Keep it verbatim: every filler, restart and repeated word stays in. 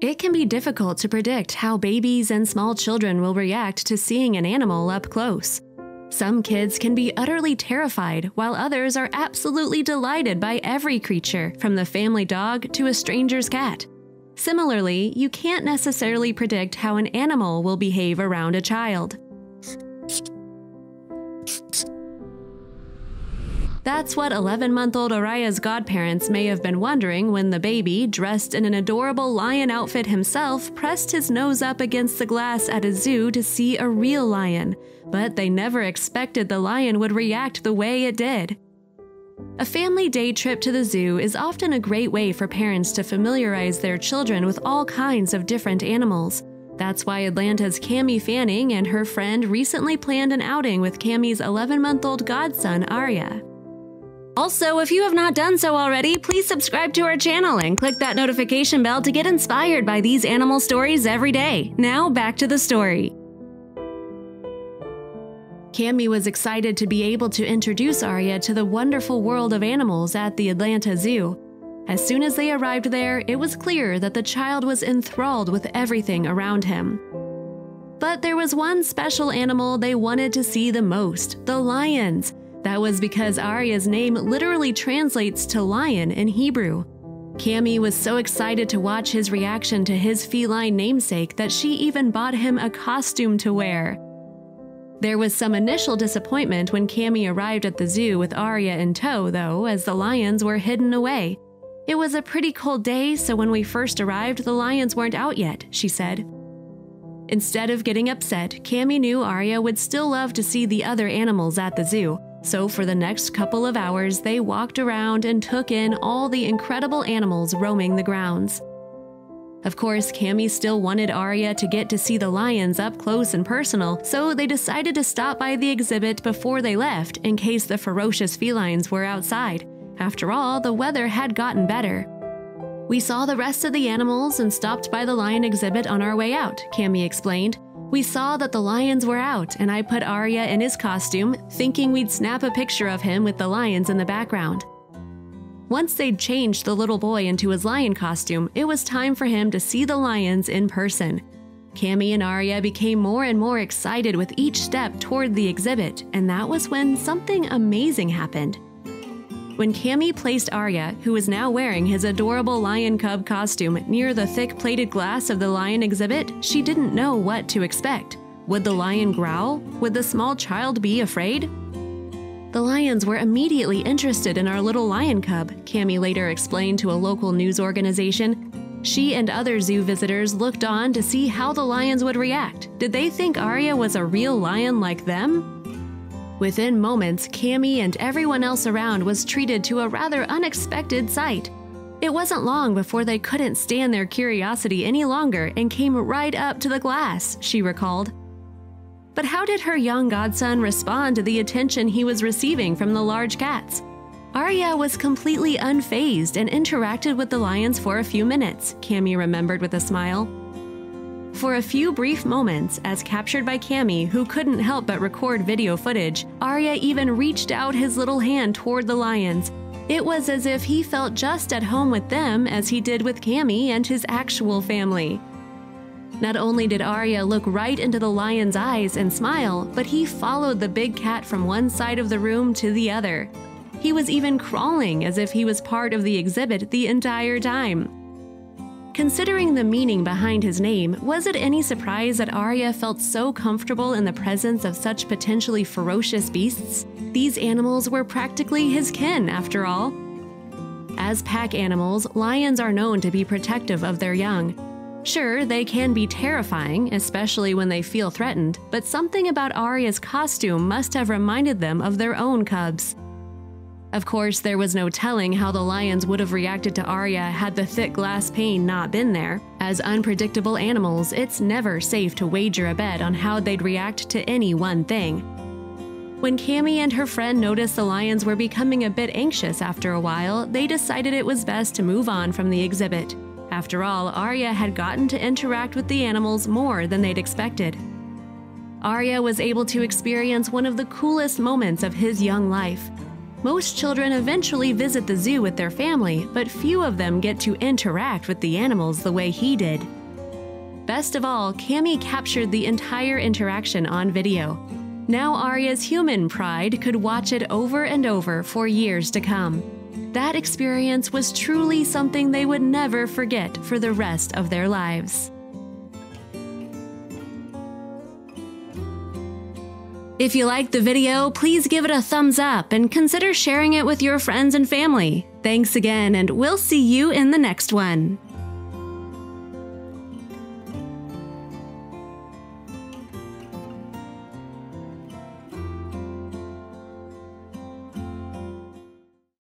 It can be difficult to predict how babies and small children will react to seeing an animal up close. Some kids can be utterly terrified, while others are absolutely delighted by every creature, from the family dog to a stranger's cat. Similarly, you can't necessarily predict how an animal will behave around a child. That's what eleven-month-old Aryeh's godparents may have been wondering when the baby, dressed in an adorable lion outfit himself, pressed his nose up against the glass at a zoo to see a real lion. But they never expected the lion would react the way it did. A family day trip to the zoo is often a great way for parents to familiarize their children with all kinds of different animals. That's why Atlanta's Cammie Fanning and her friend recently planned an outing with Cammie's eleven-month-old godson, Aryeh. Also, if you have not done so already, please subscribe to our channel and click that notification bell to get inspired by these animal stories every day. Now, back to the story. Cammie was excited to be able to introduce Aryeh to the wonderful world of animals at the Atlanta Zoo. As soon as they arrived there, it was clear that the child was enthralled with everything around him. But there was one special animal they wanted to see the most, the lions. That was because Aryeh's name literally translates to lion in Hebrew. Cammie was so excited to watch his reaction to his feline namesake that she even bought him a costume to wear. There was some initial disappointment when Cammie arrived at the zoo with Aryeh in tow, though, as the lions were hidden away. "It was a pretty cold day, so when we first arrived, the lions weren't out yet," she said. Instead of getting upset, Cammie knew Aryeh would still love to see the other animals at the zoo. So for the next couple of hours, they walked around and took in all the incredible animals roaming the grounds. Of course, Cammie still wanted Aryeh to get to see the lions up close and personal, so they decided to stop by the exhibit before they left in case the ferocious felines were outside. After all, the weather had gotten better. "We saw the rest of the animals and stopped by the lion exhibit on our way out," Cammie explained. "We saw that the lions were out, and I put Aryeh in his costume, thinking we'd snap a picture of him with the lions in the background." Once they'd changed the little boy into his lion costume, it was time for him to see the lions in person. Cammie and Aryeh became more and more excited with each step toward the exhibit, and that was when something amazing happened. When Cammie placed Aryeh, who was now wearing his adorable lion cub costume, near the thick plated glass of the lion exhibit, she didn't know what to expect. Would the lion growl? Would the small child be afraid? "The lions were immediately interested in our little lion cub," Cammie later explained to a local news organization. She and other zoo visitors looked on to see how the lions would react. Did they think Aryeh was a real lion like them? Within moments, Cammie and everyone else around was treated to a rather unexpected sight. It wasn't long before they couldn't stand their curiosity any longer and came right up to the glass, she recalled. But how did her young godson respond to the attention he was receiving from the large cats? Aryeh was completely unfazed and interacted with the lions for a few minutes, Cammie remembered with a smile. For a few brief moments, as captured by Cammie, who couldn't help but record video footage, Aryeh even reached out his little hand toward the lions. It was as if he felt just at home with them as he did with Cammie and his actual family. Not only did Aryeh look right into the lion's eyes and smile, but he followed the big cat from one side of the room to the other. He was even crawling as if he was part of the exhibit the entire time. Considering the meaning behind his name, was it any surprise that Aryeh felt so comfortable in the presence of such potentially ferocious beasts? These animals were practically his kin, after all. As pack animals, lions are known to be protective of their young. Sure, they can be terrifying, especially when they feel threatened, but something about Aryeh's costume must have reminded them of their own cubs. Of course, there was no telling how the lions would have reacted to Aryeh had the thick glass pane not been there. As unpredictable animals, it's never safe to wager a bet on how they'd react to any one thing. When Cammie and her friend noticed the lions were becoming a bit anxious after a while, they decided it was best to move on from the exhibit. After all, Aryeh had gotten to interact with the animals more than they'd expected. Aryeh was able to experience one of the coolest moments of his young life. Most children eventually visit the zoo with their family, but few of them get to interact with the animals the way he did. Best of all, Cammie captured the entire interaction on video. Now Aryeh's human pride could watch it over and over for years to come. That experience was truly something they would never forget for the rest of their lives. If you liked the video, please give it a thumbs up and consider sharing it with your friends and family. Thanks again, and we'll see you in the next one.